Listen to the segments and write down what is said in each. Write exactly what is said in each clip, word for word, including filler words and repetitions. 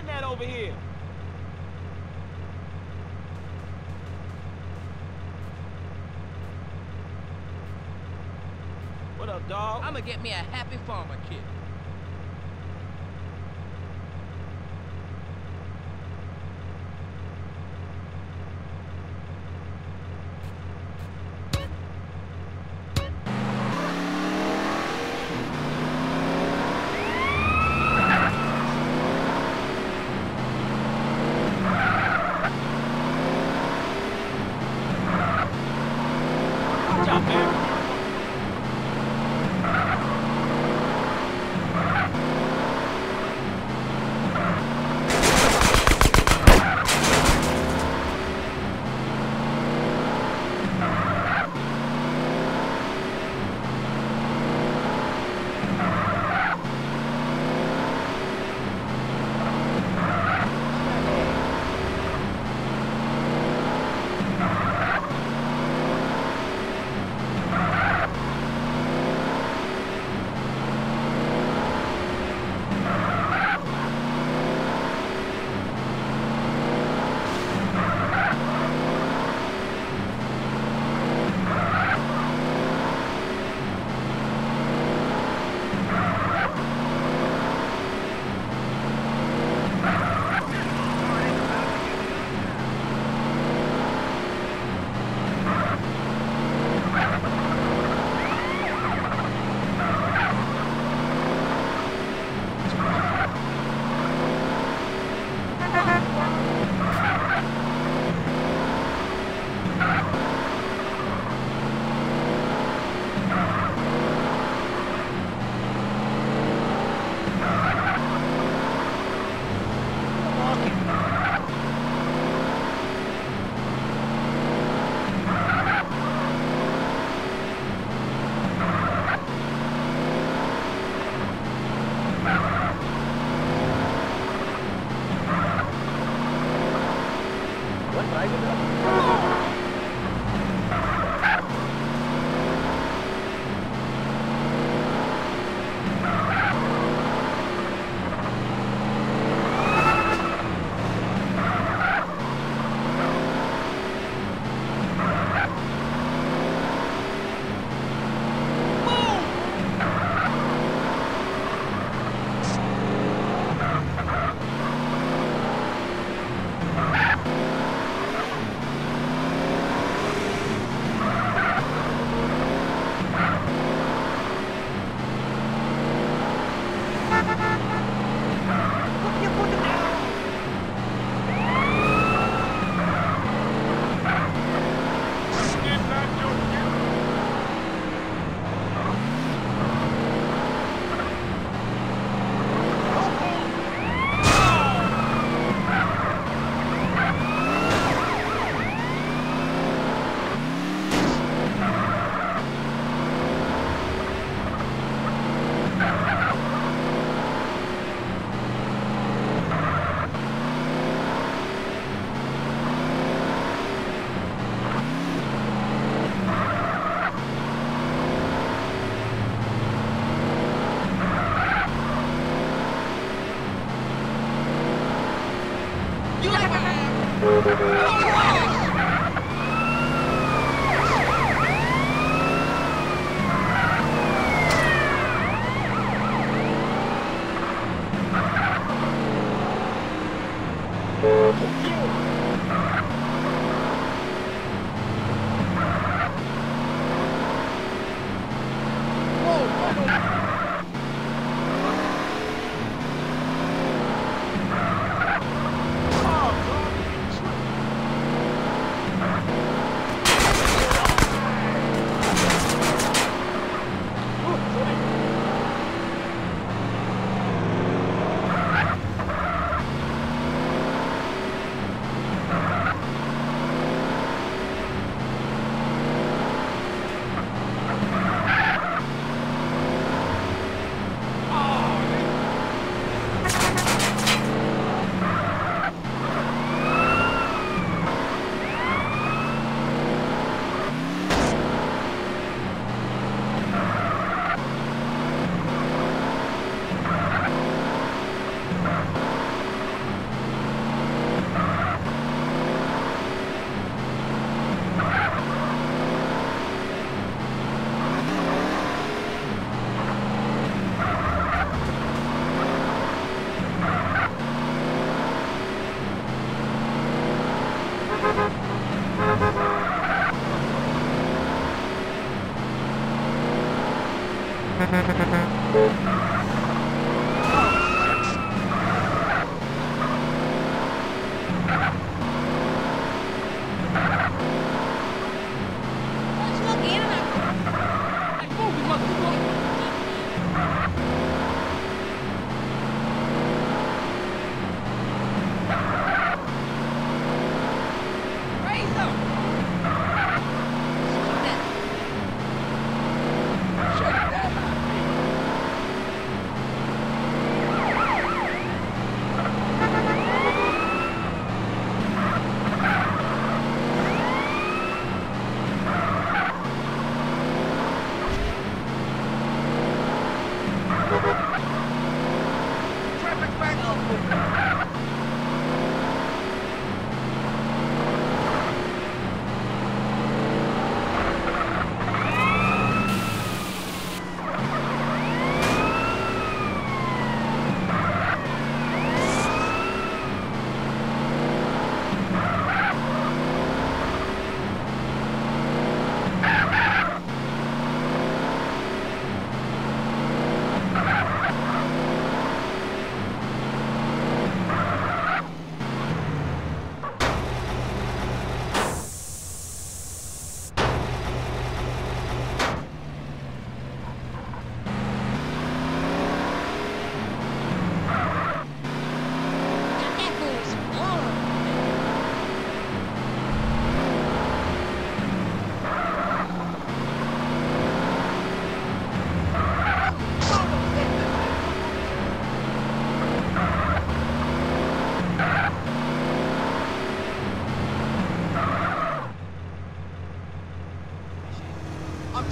running that over here? What up, dog? I'ma get me a happy farmer kid.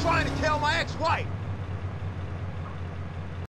trying to kill my ex-wife.